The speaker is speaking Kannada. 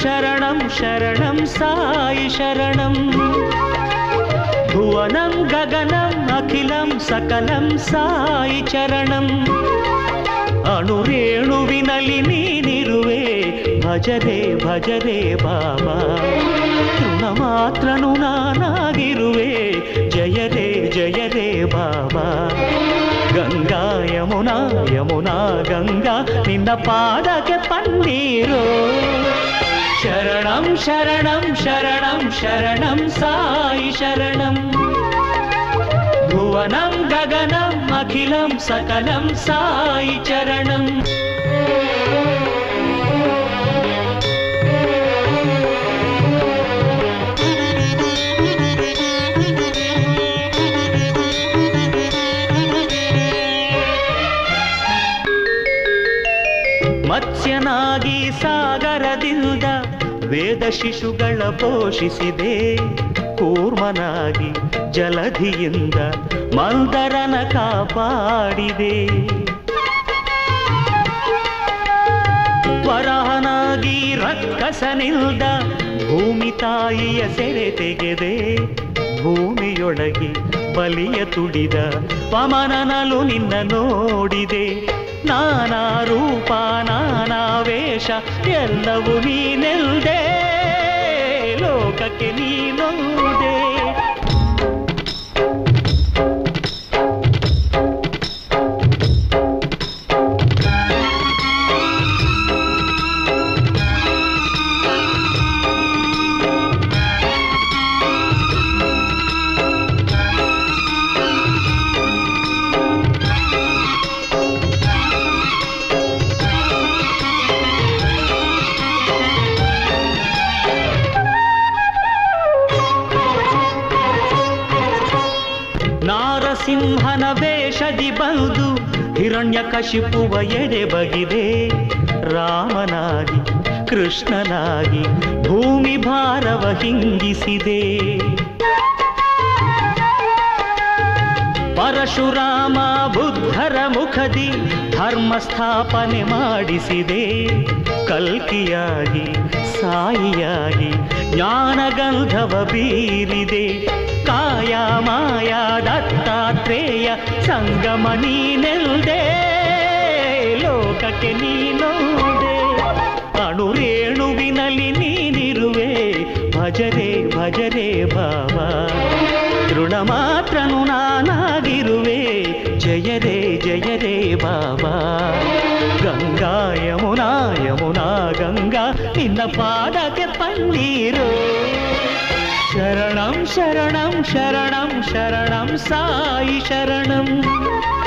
शरणं शरणं साई शरणं भुवनं गगनं अखिलं सकलं साई चरणं अणुरेणु विनलिनी निरुवे भज रे बाबा तृणमात्रनु नानागिरुवे जय रे बाबा गंगा यमुना यमुना गंगा निन्न पादके पन्नीरो शरणं शरणं शरणं शरणं साई शरणं भुवनं गगनं अखिलं सकलं साई चरणं ಮತ್ಸ್ಯನಾಗಿ ಸಾಗರದಿಂದ ವೇದ ಶಿಶುಗಳ ಪೋಷಿಸಿದೆ ಕೂರ್ಮನಾಗಿ ಜಲಧಿಯಿಂದ ಮಂದರನ ಕಾಪಾಡಿದೆ ವರಹನಾಗಿ ರಕ್ಕಸನಿಲ್ದ ಭೂಮಿ ತಾಯಿಯ ಸೆರೆ ತೆಗೆದೆ ಭೂಮಿಯೊಳಗೆ ಬಲಿಯ ತುಡಿದ ಪಮನನಲು ನಿನ್ನ ನೋಡಿದೆ ನಾನಾ ರೂಪ ನಾನಾ ವೇಷ ಎಲ್ಲವೂ ನೀನೆಲ್ದೆ ಲೋಕಕ್ಕೆ ನೀನೊಲ್ದೆ ಸಿಂಹನ ವೇಷದಿ ಬಂದು ಹಿರಣ್ಯಕಶಿಪುವ ಎಡೆ ಬಗಿದೆ ರಾಮನಾಗಿ ಕೃಷ್ಣನಾಗಿ ಭೂಮಿ ಭಾರವ ಹಿಂಗಿಸಿದೆ ಪರಶುರಾಮ ಬುದ್ಧರ ಮುಖದಿ ಧರ್ಮ ಸ್ಥಾಪನೆ ಮಾಡಿಸಿದೆ ಕಲ್ಕಿಯಾಗಿ ಸಾಯಿಯಾಗಿ ಜ್ಞಾನಗಂಧವ ಬೀರಿದೆ ಕಾಯಾ ಮಾಯಾ ದತ್ತಾತ್ರೇಯ ಸಂಗಮ ನೀನೆಲ್ದೆ ಲೋಕಕ್ಕೆ ನೀನೋದೆ ಅಣುರೇಣುವಿನಲ್ಲಿ ನೀನಿರುವೆ ಭಜ ರೇ ಬಾಬಾ ತೃಣಮಾತ್ರನು ನಾನಾಗಿರುವೆ ಜಯ ರೇ ಬಾಬಾ ಗಂಗಾ ಯಮುನಾ ಯಮುನಾ ಗಂಗಾ ನಿನ್ನ ಪಾದಕ್ಕೆ ಪನ್ನೀರು शरणं शरणं शरणं शरणं साई शरणं।